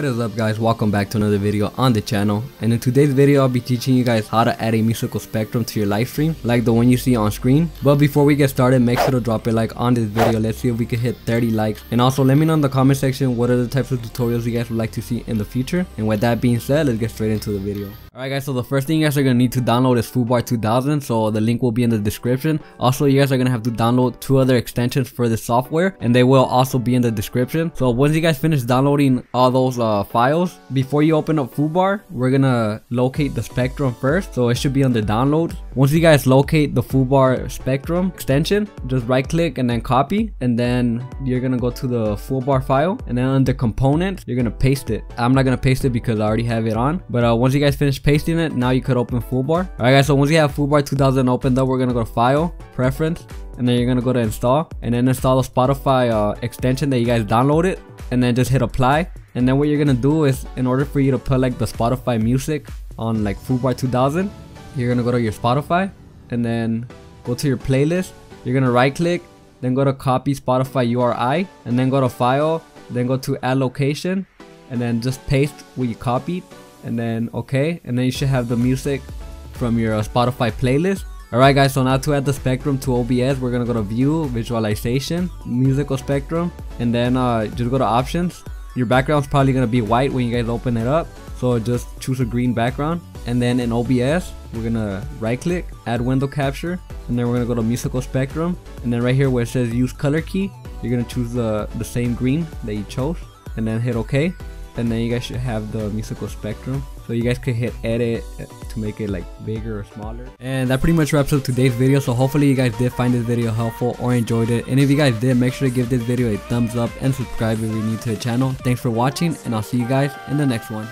What is up, guys? Welcome back to another video on the channel, and in today's video I'll be teaching you guys how to add a musical spectrum to your live stream like the one you see on screen. But before we get started, make sure to drop a like on this video. Let's see if we can hit 30 likes, and also let me know in the comment section what other types of tutorials you guys would like to see in the future. And with that being said, let's get straight into the video. Alright guys, so the first thing you guys are going to need to download is foobar2000, so the link will be in the description. Also, you guys are going to have to download two other extensions for this software, and they will also be in the description. So once you guys finish downloading all those files, before you open up foobar, we're gonna locate the spectrum first, so it should be under download. Once you guys locate the foobar spectrum extension, just right click and then copy, and then you're gonna go to the foobar file, and then under components you're gonna paste it. I'm not gonna paste it because I already have it on, but once you guys finish pasting it, now you could open foobar. Alright guys, so once you have foobar2000 opened up, we're gonna go to file, preference, and then you're gonna go to install, and then install the Spotify extension that you guys downloaded, and then just hit apply. And then what you're gonna do is, in order for you to put like the Spotify music on like foobar2000, you're gonna go to your Spotify and then go to your playlist. You're gonna right click, then go to copy Spotify URI, and then go to file, then go to add location, and then just paste what you copied, and then okay, and then you should have the music from your Spotify playlist. Alright guys, so now to add the spectrum to OBS, we're gonna go to view, visualization, musical spectrum, and then just go to options. Your background's probably gonna be white when you guys open it up, so just choose a green background. And then in OBS, we're gonna right click, add window capture, and then we're gonna go to musical spectrum, and then right here where it says use color key, you're gonna choose the same green that you chose, and then hit OK. And then you guys should have the musical spectrum, so you guys could hit edit to make it like bigger or smaller. And that pretty much wraps up today's video, so hopefully you guys did find this video helpful or enjoyed it. And if you guys did, make sure to give this video a thumbs up and subscribe if you're new to the channel. Thanks for watching, and I'll see you guys in the next one.